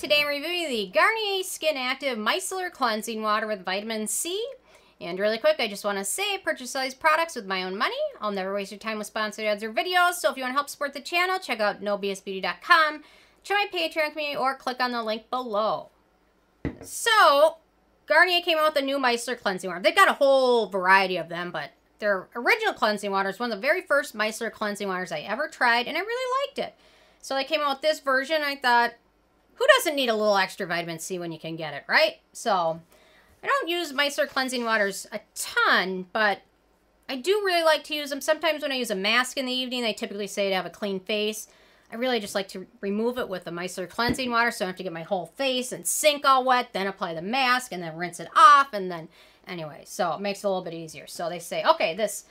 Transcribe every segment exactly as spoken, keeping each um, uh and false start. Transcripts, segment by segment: Today I'm reviewing the Garnier Skin Active Micellar Cleansing Water with Vitamin C. And really quick, I just want to say, I purchase all these products with my own money. I'll never waste your time with sponsored ads or videos, so if you want to help support the channel, check out no B S Beauty dot com, join my Patreon community, or click on the link below. So, Garnier came out with a new micellar cleansing water. They've got a whole variety of them, but their original cleansing water is one of the very first micellar cleansing waters I ever tried, and I really liked it. So they came out with this version, and I thought, who doesn't need a little extra vitamin C when you can get it, right? So, I don't use micellar cleansing waters a ton, but I do really like to use them. Sometimes when I use a mask in the evening, they typically say to have a clean face. I really just like to remove it with the micellar cleansing water so I don't have to get my whole face and sink all wet, then apply the mask and then rinse it off. And then, anyway, so it makes it a little bit easier. So they say, okay, this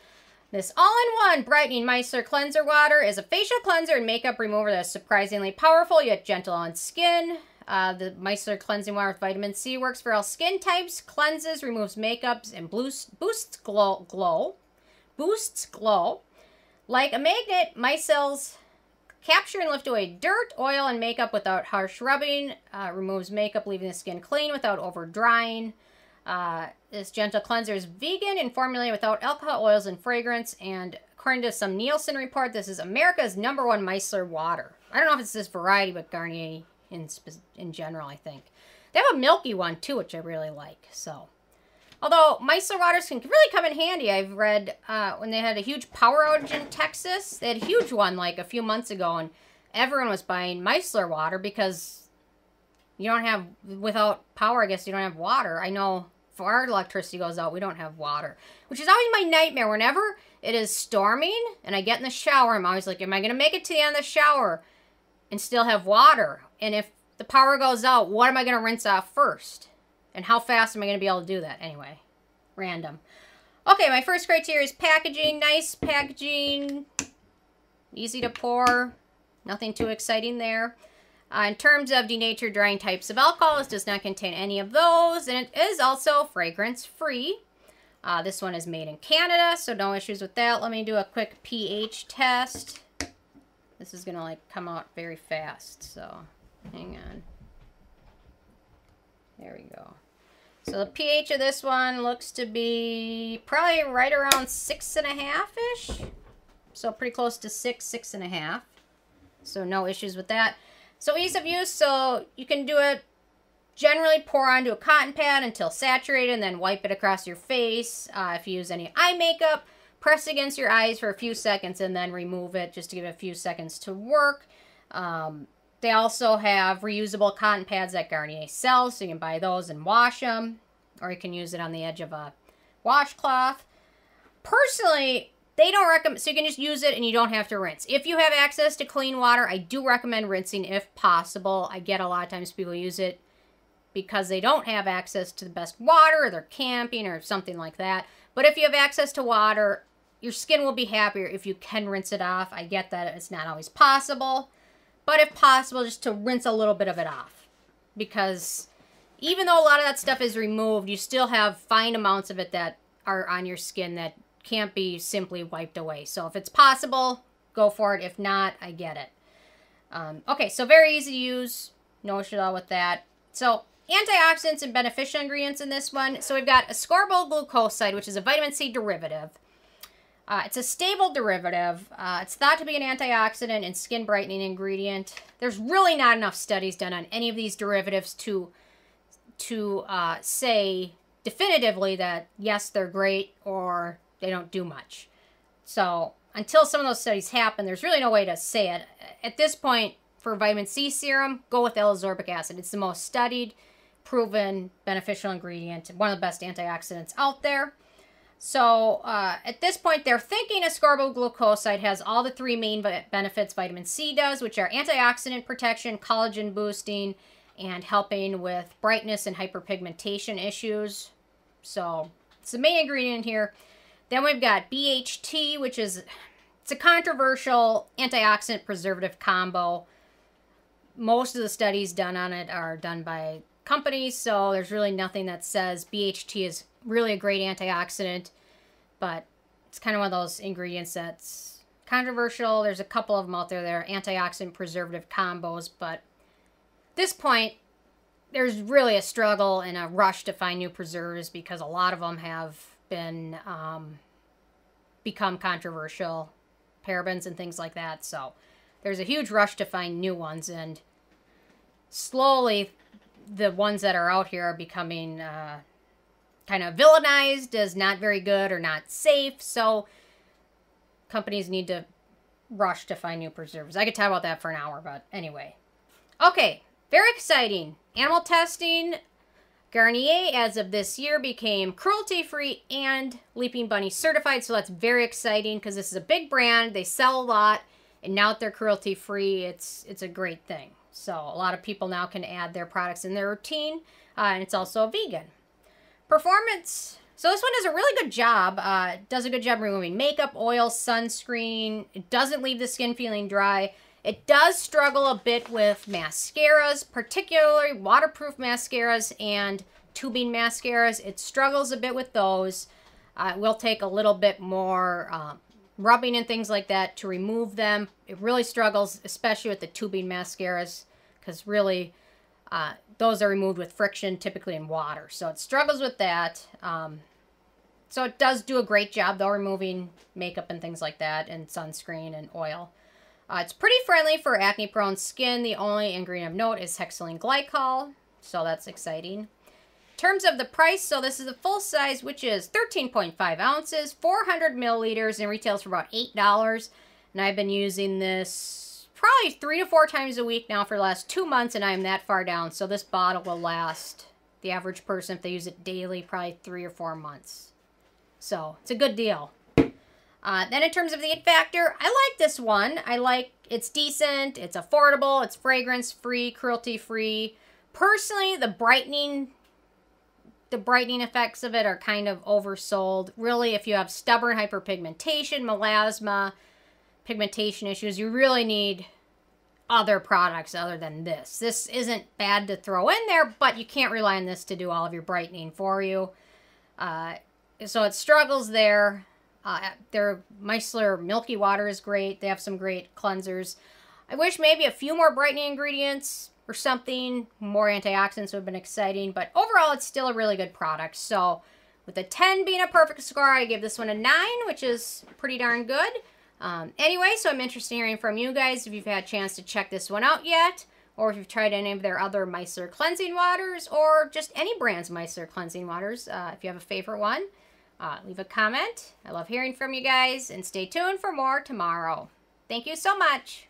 this all-in-one brightening micellar cleanser water is a facial cleanser and makeup remover that is surprisingly powerful yet gentle on skin. Uh, the micellar cleansing water with vitamin C works for all skin types, cleanses, removes makeups, and boosts, boosts glow, glow, boosts glow. Like a magnet, micelles capture and lift away dirt, oil, and makeup without harsh rubbing. Uh, removes makeup, leaving the skin clean without over drying. Uh, this gentle cleanser is vegan and formulated without alcohol, oils, and fragrance. And according to some Nielsen report, this is America's number one micellar water. I don't know if it's this variety, but Garnier In, in general, I think. They have a milky one, too, which I really like. So, although micellar waters can really come in handy. I've read uh, when they had a huge power outage in Texas, they had a huge one like a few months ago, and everyone was buying micellar water because you don't have, without power, I guess you don't have water. I know if our electricity goes out, we don't have water, which is always my nightmare. Whenever it is storming and I get in the shower, I'm always like, am I going to make it to the end of the shower and still have water? And if the power goes out, what am I going to rinse off first? And how fast am I going to be able to do that? Anyway, random. Okay, my first criteria is packaging. Nice packaging. Easy to pour. Nothing too exciting there. Uh, in terms of denatured drying types of alcohol, this does not contain any of those. And it is also fragrance-free. Uh, this one is made in Canada, so no issues with that. Let me do a quick pH test. This is going to like come out very fast, so... hang on. There we go. So the pH of this one looks to be probably right around six and a half-ish. So pretty close to six, six and a half. So no issues with that. So ease of use, so you can do it, generally pour onto a cotton pad until saturated and then wipe it across your face. Uh, if you use any eye makeup, press against your eyes for a few seconds and then remove it just to give it a few seconds to work. Um... They also have reusable cotton pads that Garnier sells, so you can buy those and wash them, or you can use it on the edge of a washcloth. Personally, they don't recommend, so you can just use it and you don't have to rinse. If you have access to clean water, I do recommend rinsing if possible. I get a lot of times people use it because they don't have access to the best water, or they're camping or something like that. But if you have access to water, your skin will be happier if you can rinse it off. I get that it's not always possible. But if possible, just to rinse a little bit of it off. Because even though a lot of that stuff is removed, you still have fine amounts of it that are on your skin that can't be simply wiped away. So if it's possible, go for it. If not, I get it. Um, okay, so very easy to use. No issue at all with that. So antioxidants and beneficial ingredients in this one. So we've got ascorbyl glucoside, which is a vitamin C derivative. Uh, it's a stable derivative. Uh, it's thought to be an antioxidant and skin brightening ingredient. There's really not enough studies done on any of these derivatives to, to uh, say definitively that, yes, they're great or they don't do much. So until some of those studies happen, there's really no way to say it. At this point, for vitamin C serum, go with L-ascorbic acid. It's the most studied, proven, beneficial ingredient, one of the best antioxidants out there. So, uh, at this point, they're thinking ascorbyl glucoside has all the three main benefits vitamin C does, which are antioxidant protection, collagen boosting, and helping with brightness and hyperpigmentation issues. So, it's the main ingredient here. Then we've got B H T, which is it's a controversial antioxidant preservative combo. Most of the studies done on it are done by companies, so there's really nothing that says B H T is really a great antioxidant, but it's kind of one of those ingredients that's controversial. There's a couple of them out there that are antioxidant preservative combos, but this point, there's really a struggle and a rush to find new preservatives because a lot of them have been um, become controversial, parabens and things like that. So there's a huge rush to find new ones, and slowly the ones that are out here are becoming uh, kind of villainized as not very good or not safe. So companies need to rush to find new preservatives. I could talk about that for an hour, but anyway. Okay, very exciting. Animal testing. Garnier, as of this year, became cruelty-free and Leaping Bunny certified. So that's very exciting because this is a big brand. They sell a lot, and now that they're cruelty-free, it's it's a great thing. So a lot of people now can add their products in their routine, uh, and it's also vegan. Performance. So this one does a really good job. Uh, does a good job removing makeup, oil, sunscreen. It doesn't leave the skin feeling dry. It does struggle a bit with mascaras, particularly waterproof mascaras and tubing mascaras. It struggles a bit with those. Uh, it will take a little bit more um, rubbing and things like that to remove them. It really struggles, especially with the tubing mascaras, because really uh, those are removed with friction, typically in water. So it struggles with that. Um, so it does do a great job, though, removing makeup and things like that, and sunscreen and oil. Uh, it's pretty friendly for acne-prone skin. The only ingredient of note is hexylene glycol, so that's exciting. In terms of the price, so this is the full size, which is thirteen point five ounces, four hundred milliliters, and retails for about eight dollars. And I've been using this probably three to four times a week now for the last two months, and I'm that far down. So this bottle will last the average person, if they use it daily, probably three or four months. So it's a good deal. Uh, then in terms of the it factor, I like this one. I like, it's decent, it's affordable, it's fragrance-free, cruelty-free. Personally, the brightening, the brightening effects of it are kind of oversold. Really, if you have stubborn hyperpigmentation, melasma, pigmentation issues, you really need other products other than this. This isn't bad to throw in there, but you can't rely on this to do all of your brightening for you. Uh, so it struggles there. Uh, their micellar milky water is great. They have some great cleansers. I wish maybe a few more brightening ingredients or something. More antioxidants would have been exciting, but overall it's still a really good product. So with a ten being a perfect score, I give this one a nine, which is pretty darn good. Um, anyway, so I'm interested in hearing from you guys if you've had a chance to check this one out yet, or if you've tried any of their other micellar cleansing waters, or just any brand's micellar cleansing waters, uh, if you have a favorite one. Uh, leave a comment. I love hearing from you guys, and stay tuned for more tomorrow. Thank you so much.